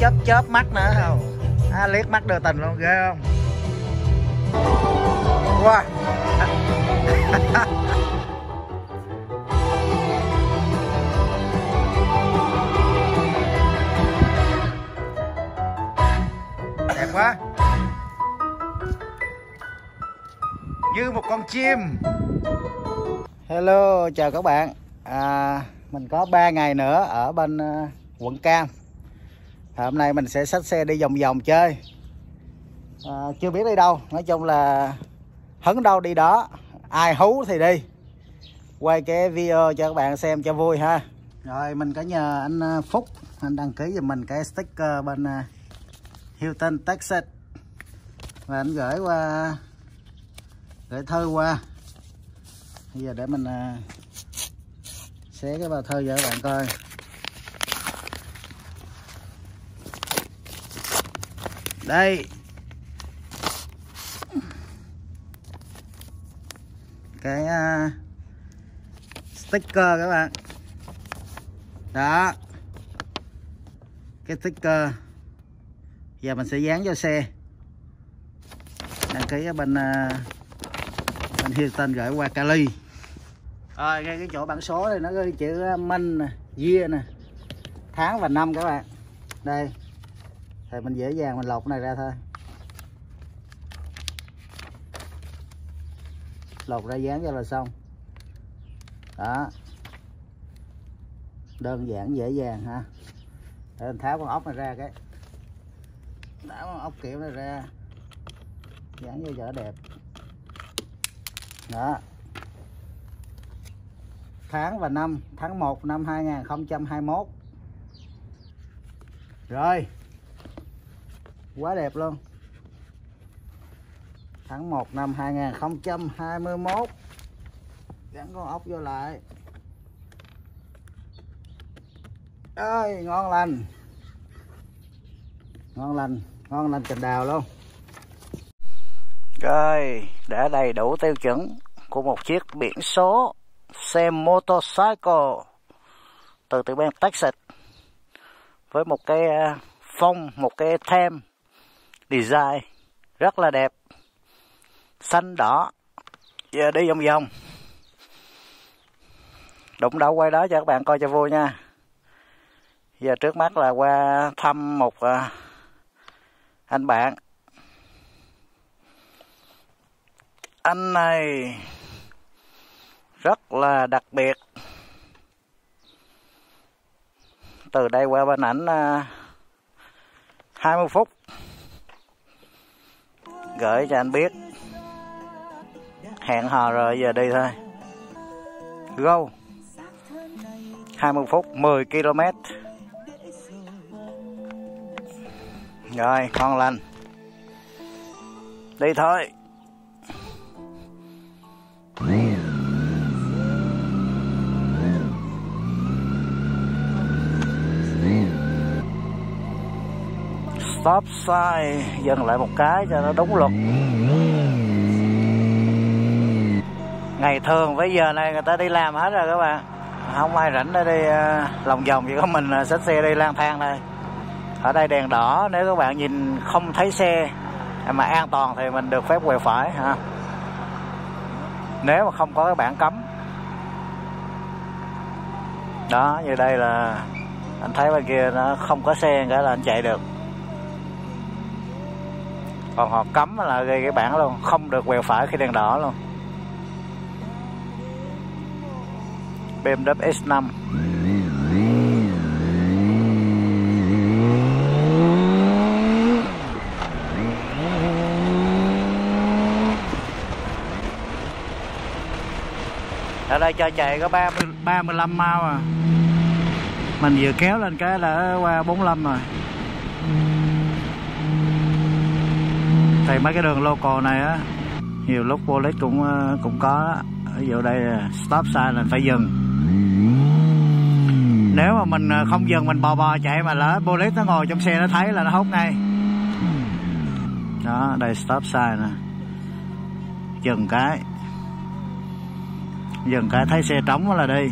chớp chớp mắt nữa không? À, liếc mắt đưa tình luôn, ghê không? Wow. Đẹp quá. Như một con chim. Hello, chào các bạn. Mình có 3 ngày nữa ở bên quận Cam. Hôm nay mình sẽ xách xe đi vòng vòng chơi. Chưa biết đi đâu, nói chung là hứng đâu đi đó, ai hú thì đi, quay cái video cho các bạn xem cho vui ha. Rồi mình có nhờ anh Phúc, anh đăng ký giùm mình cái sticker bên Houston, Texas, và anh gửi thư qua. Bây giờ để mình xé cái bao thư cho các bạn coi. Đây, cái sticker các bạn đó, cái sticker giờ mình sẽ dán cho xe, đăng ký ở bên Houston gửi qua Cali. Rồi ngay cái chỗ bảng số này nó ghi chữ Minh nè, year nè, tháng và năm các bạn. Đây thì mình dễ dàng mình lột cái này ra thôi, lột ra dán cho là xong đó, đơn giản dễ dàng ha. Để mình tháo con ốc này ra, cái tháo con ốc kiểu này ra, dán vô cho đẹp đó. Tháng và năm, tháng 1 năm 2021. Rồi, quá đẹp luôn. Tháng 1 năm 2021. Gắn con ốc vô lại. Ơi, ngon lành. Ngon lành, ngon lành cành đào luôn. Rồi, đã đầy đủ tiêu chuẩn của một chiếc biển số xe motorcycle từ tiểu bang Texas, với một cái phong, một cái theme design rất là đẹp, xanh đỏ. Giờ đi vòng vòng, đụng đâu quay đó cho các bạn coi cho vui nha. Giờ trước mắt là qua thăm một anh bạn. Anh này rất là đặc biệt. Từ đây qua bên ảnh 20 phút. Gửi cho anh biết. Hẹn hò rồi, giờ đi thôi. Go. 20 phút, 10 km. Rồi, ngon lành. Đi thôi. Stop sign, dừng lại một cái cho nó đúng luật. Ngày thường với giờ này người ta đi làm hết rồi các bạn, không ai rảnh để đi lòng vòng, chỉ có mình xách xe đi lang thang thôi. Ở đây đèn đỏ, nếu các bạn nhìn không thấy xe mà an toàn thì mình được phép quẹo phải ha. Nếu mà không có cái bảng cấm đó, như đây là anh thấy bên kia nó không có xe cả là anh chạy được. Còn họ cấm là gây cái bảng luôn, không được quẹo phải khi đèn đỏ luôn. BMW X5. Ở đây cho chạy có 35 mile à. Mình vừa kéo lên cái là qua 45 rồi. Thì mấy cái đường local này á, nhiều lúc police cũng có. Ví dụ đây stop sign là phải dừng. Nếu mà mình không dừng, mình bò chạy mà lỡ police nó ngồi trong xe nó thấy là nó hốt ngay. Đó, đây stop sign nè. Dừng cái thấy xe trống là đi.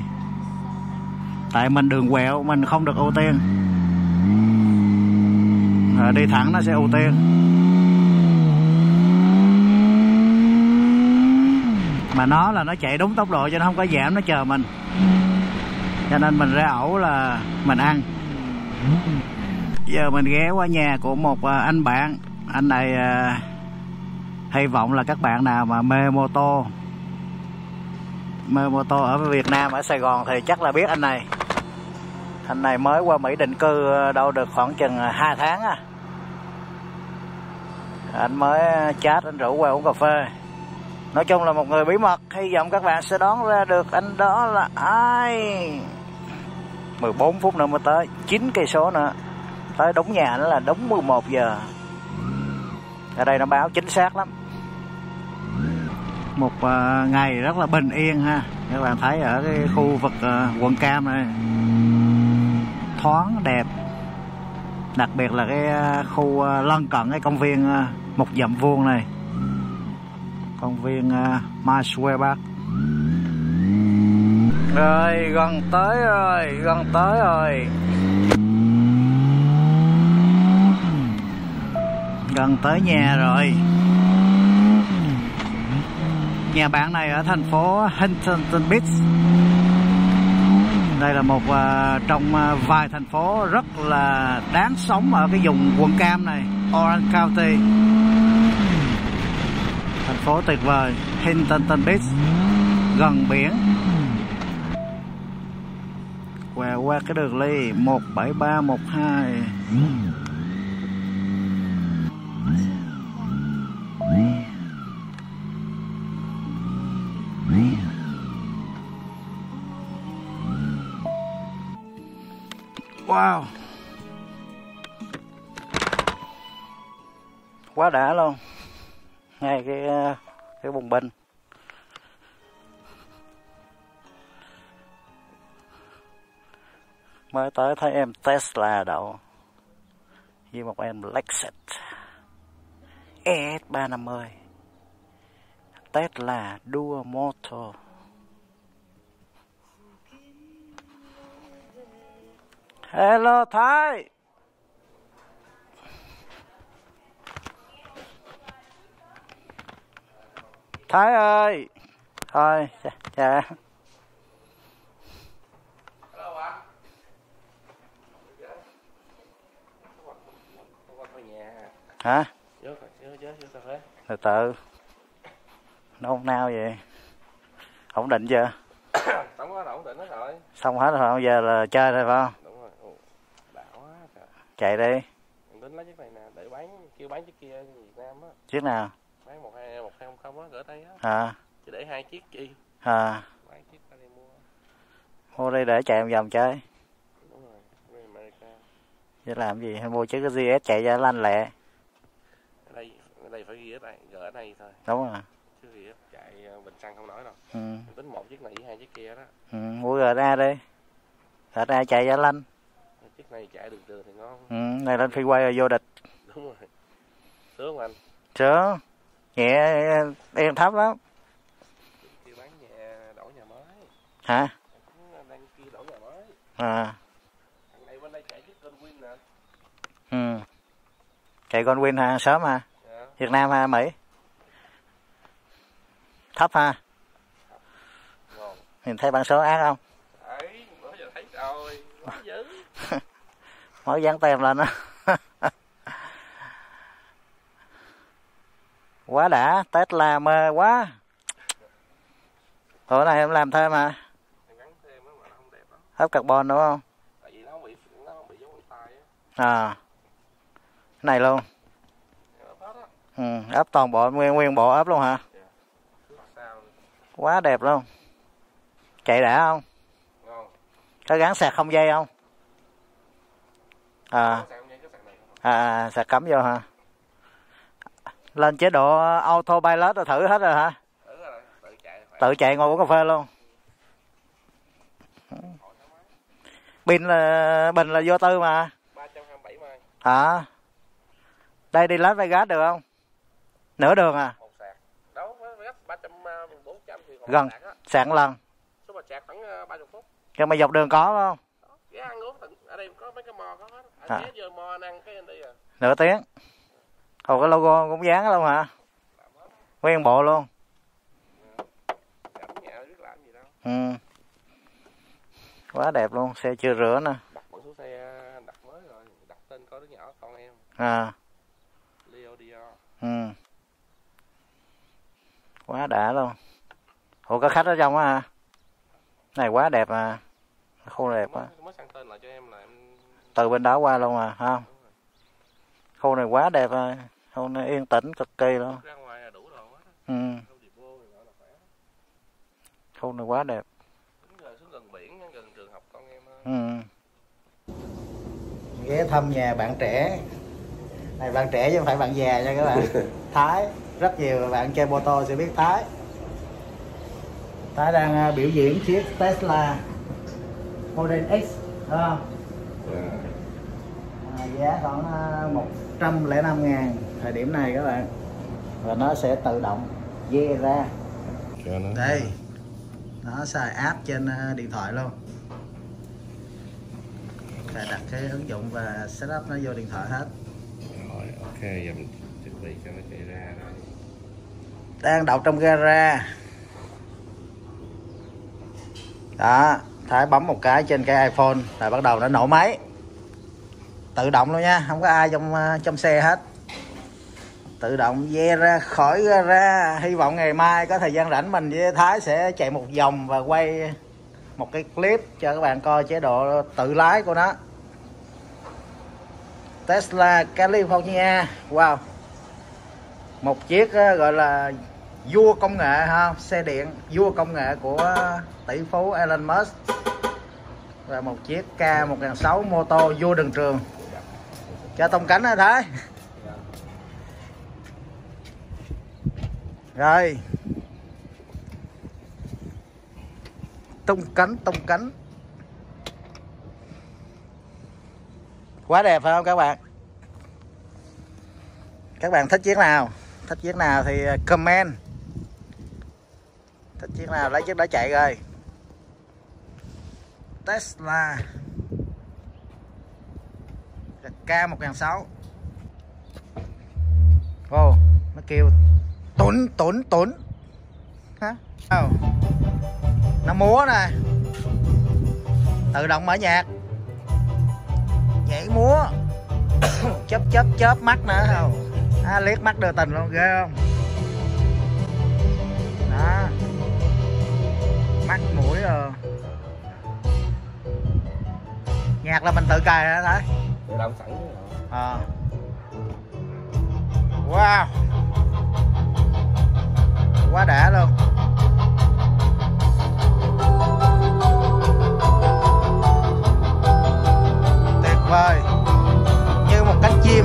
Tại mình đường quẹo, mình không được ưu tiên. đi thẳng nó sẽ ưu tiên. Mà nó là nó chạy đúng tốc độ cho nó không có giảm, nó chờ mình, cho nên mình ra ẩu là mình ăn. Giờ mình ghé qua nhà của một anh bạn. Anh này hy vọng là các bạn nào mà mê mô tô ở Việt Nam, ở Sài Gòn thì chắc là biết anh này. Anh này mới qua Mỹ định cư đâu được khoảng chừng 2 tháng à. Anh mới chat, anh rủ qua uống cà phê. Nói chung là một người bí mật, hy vọng các bạn sẽ đoán ra được anh đó là ai. 14 phút nữa mới tới, 9 cây số nữa. Tới đúng nhà nó là đúng 11 giờ. Ở đây nó báo chính xác lắm. Một ngày rất là bình yên ha. Các bạn thấy ở cái khu vực quận Cam này thoáng đẹp. Đặc biệt là cái khu lân cận cái công viên 1 dặm vuông này. Công viên Miles Weber. Rồi, gần tới rồi, gần tới rồi. Gần tới nhà rồi. Nhà bạn này ở thành phố Huntington Beach. Đây là một trong vài thành phố rất là đáng sống ở cái vùng quận Cam này, Orange County. Thành phố tuyệt vời, Huntington Beach, gần biển. Quẹo qua cái đường ly 17312. Wow, quá đã luôn. Ngay cái bùng binh. Mới tới thấy em Tesla đậu với một em Lexus ES350. Tesla Dual Motor. Hello Thái. Thái ơi. Thôi, dạ. Hả? Từ từ. Nó không nào vậy? Ổn định chưa? Ổn định hết rồi. Xong hết rồi, giờ là chơi thôi phải không? Chạy đi. Mình tính lấy chiếc này nè, để bán, kêu bán chiếc kia ở Việt Nam á. Chiếc nào? Bán 1210 á, gửi đây á. À. Chứ để 2 chiếc chi. À. Bán chiếc ta đi mua. Mua đây để chạy một vòng chơi. Đúng rồi, về America. Chứ làm gì, hay mua chiếc cái GS chạy ra lanh lẹ. Ở đây phải ghi ở đây, gửi ở đây thôi. Đúng rồi. Chứ gì chạy bình xăng không nói đâu. Ừ. Mình tính một chiếc này với 2 chiếc kia đó. Ừ, mua ra đi. Ra chạy ra lanh. Chiếc này chạy đường đường thì ngon. Ừ, này lên freeway rồi vô địch. Đúng rồi. Sướng không anh? Sướng. Nhẹ, em thấp lắm. Kêu bán nhà, đổ nhà mới. Hả? Đang kêu đổ nhà mới. À. Thằng này bên đây chạy chiếc con Win nè. Ừ. Chạy con Win ha, sớm ha. Dạ. Việt Nam ha, Mỹ. Thấp ha. Thấp. Ngon. Nhìn thấy bản số ác không? Đấy, bữa giờ thấy rồi. Nó dữ. Mới dán tem lên đó. Quá đã, Tết làm mê quá. Tối nay em làm thêm mà. Hấp carbon đúng không? Tại vì nó không bị giống cái tay á. À. Cái này luôn. Ừ, ấp toàn bộ, nguyên bộ ấp luôn hả? Quá đẹp luôn. Chạy đã không? Có gắn sạc không dây không? À, sạc cắm vô hả? Lên chế độ autopilot rồi thử hết rồi hả? Tự chạy ngồi uống cà phê luôn. Bình là vô tư mà. 327 mai. À. Đây đi Las Vegas được không? Nửa đường à? Gần, sạc lần. Cái mà dọc đường có không? Ăn uống ở đây có mấy cái mò có hết. Anh ghé vô mò ăn cái anh đi à. Nửa tiếng. Hồi cái logo cũng dán luôn hả? Quen bộ luôn. Ừ. Quá đẹp luôn, xe chưa rửa nè. Đặt biển số xe, đặt mới rồi, đặt tên có đứa nhỏ con em. À. Leo Dior. Ừ. Quá đã luôn. Ủa có khách ở trong á hả? Này quá đẹp mà. Khu này đẹp quá. Mới sang tên lại cho em là em từ bên đó qua luôn mà, không? Khu này quá đẹp rồi. Khu này yên tĩnh cực kỳ luôn. Ra ngoài là đủ đồ quá. Ừ. Khu này quá đẹp. Xuống gần biển, gần trường học con em. Ừ. Ghé thăm nhà bạn trẻ. Này bạn trẻ chứ không phải bạn già nha các bạn. Thái, rất nhiều bạn chơi mô tô sẽ biết Thái. Thái đang biểu diễn chiếc Tesla Model X, đúng không? Giá khoảng 105.000 thời điểm này các bạn. Và nó sẽ tự động dê ra. Đây, nó xài app trên điện thoại luôn. Và đặt cái ứng dụng và setup nó vô điện thoại hết. Rồi, ok, giờ mình chuẩn bị cho nó chạy ra rồi. Đang đậu trong gara. Đó, Thái bấm một cái trên cái iPhone là bắt đầu nó nổ máy. Tự động luôn nha, không có ai trong xe hết. Tự động ve ra khỏi gara. Hy vọng ngày mai có thời gian rảnh mình với Thái sẽ chạy một vòng và quay một cái clip cho các bạn coi chế độ tự lái của nó. Tesla California. Wow. Một chiếc gọi là vua công nghệ ha, xe điện vua công nghệ của tỷ phú Elon Musk. Và một chiếc K1600 mô tô vua đường trường. Cho tông cánh hả Thái? Rồi. Tung cánh. Quá đẹp phải không các bạn? Các bạn thích chiếc nào? Thích chiếc nào thì comment. Thích chiếc nào lấy chiếc đó chạy rồi. Tesla K1600. Wow, nó kêu tốn hả? Nó múa nè. Tự động mở nhạc. Nhảy múa. chớp mắt nữa không? À, liếc mắt đưa tình luôn, ghê không? Đó. Mắt mũi rồi. Nhạc là mình tự cài hả Thái? Tự động sẵn rồi. À. Wow. Quá đã luôn. Tuyệt vời. Như một cánh chim.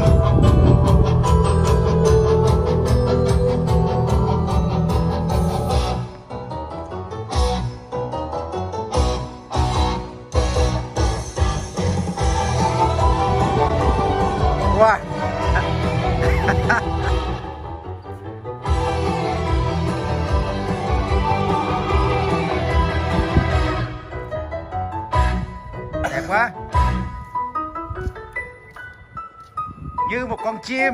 Wow. Đẹp quá. Như một con chim.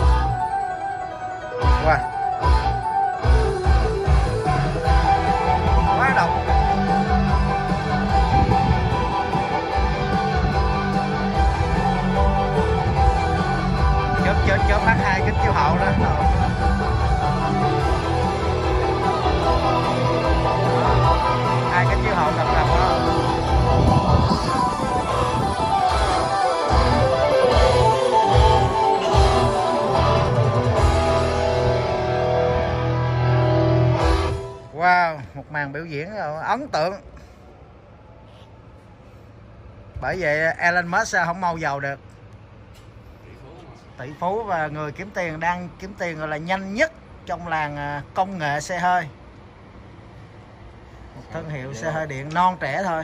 qua. Wow. Quá độc. Chớp mắt hai kính chiếu hậu lên. Hai kính chiếu hậu đập đó. Wow, một màn biểu diễn ấn tượng. Bởi vậy Elon Musk không mau giàu được. Tỷ phú và người kiếm tiền đang kiếm tiền gọi là nhanh nhất trong làng công nghệ xe hơi. Một thương hiệu xe hơi điện non trẻ thôi.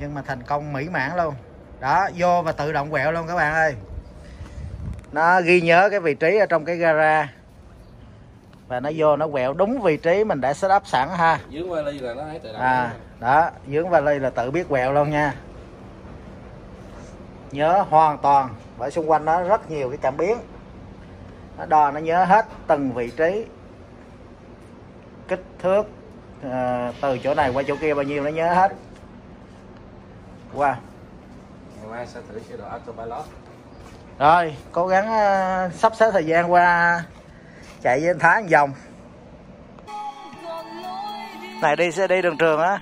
nhưng mà thành công mỹ mãn luôn đó, vô và tự động quẹo luôn các bạn ơi. Nó ghi nhớ cái vị trí ở trong cái gara và nó vô nó quẹo đúng vị trí mình đã set up sẵn ha. Dướng vali là nó tự động đó, dướng vali là tự biết quẹo luôn nha. Nhớ hoàn toàn, bởi xung quanh nó rất nhiều cái cảm biến, nó đo nó nhớ hết từng vị trí, kích thước, từ chỗ này qua chỗ kia bao nhiêu nó nhớ hết. Wow. Ngày mai sẽ thử chế độ autopilot. Rồi, cố gắng sắp xếp thời gian qua chạy với anh Thái một vòng. Này đi sẽ đi đường trường á.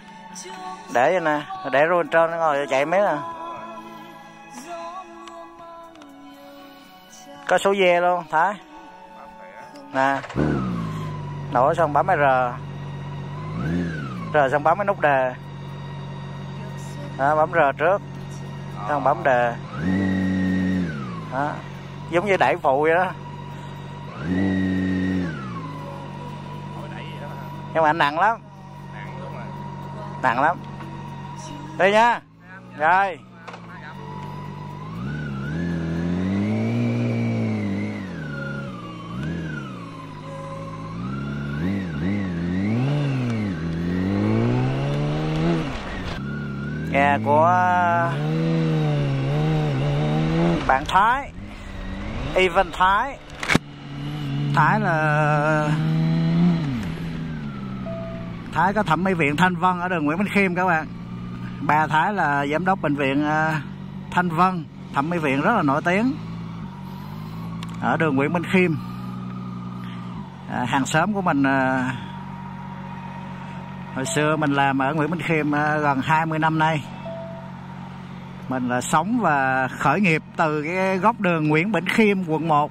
Để vậy nè, để luôn trơn nó ngồi chạy mấy nè. Có số ve luôn Thái. Nè. Nổ xong bấm R. Rồi xong bấm cái nút đề. Đó, bấm R trước. Xong bấm đề. Đó. Giống như đẩy phụ vậy đó. Nhưng mà anh nặng lắm. Nặng lắm. Đi nha. Rồi. Nhà của bạn Thái, Ivan Thái. Thái có thẩm mỹ viện Thanh Vân ở đường Nguyễn Minh Khiêm các bạn. Bà Thái là giám đốc bệnh viện Thanh Vân, thẩm mỹ viện rất là nổi tiếng ở đường Nguyễn Minh Khiêm. Hàng xóm của mình, hồi xưa mình làm ở Nguyễn Minh Khiêm gần 20 năm nay. Mình là sống và khởi nghiệp từ cái góc đường Nguyễn Bình Khiêm quận 1.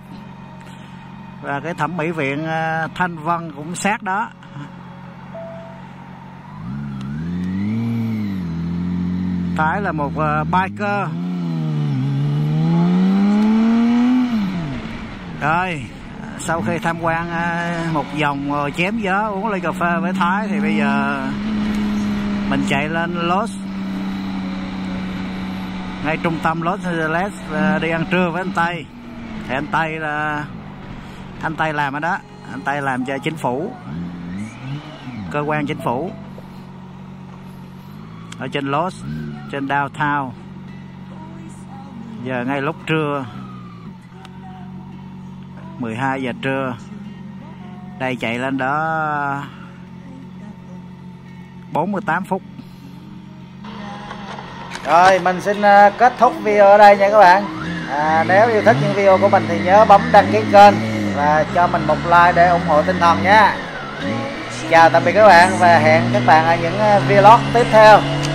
Và cái thẩm mỹ viện Thanh Vân cũng sát đó. Thái là một biker. Rồi, sau khi tham quan một vòng ngồi chém gió uống ly cà phê với Thái thì bây giờ mình chạy lên Los, ngay trung tâm Los Angeles đi ăn trưa với anh Tây. Thì anh Tây là anh Tây làm ở đó, anh Tây làm cho chính phủ, cơ quan chính phủ ở trên Los, trên downtown. Giờ ngay lúc trưa 12 giờ trưa đây, chạy lên đó 48 phút. Rồi mình xin kết thúc video ở đây nha các bạn. Nếu yêu thích những video của mình thì nhớ bấm đăng ký kênh và cho mình một like để ủng hộ tinh thần nha. Chào tạm biệt các bạn và hẹn các bạn ở những vlog tiếp theo.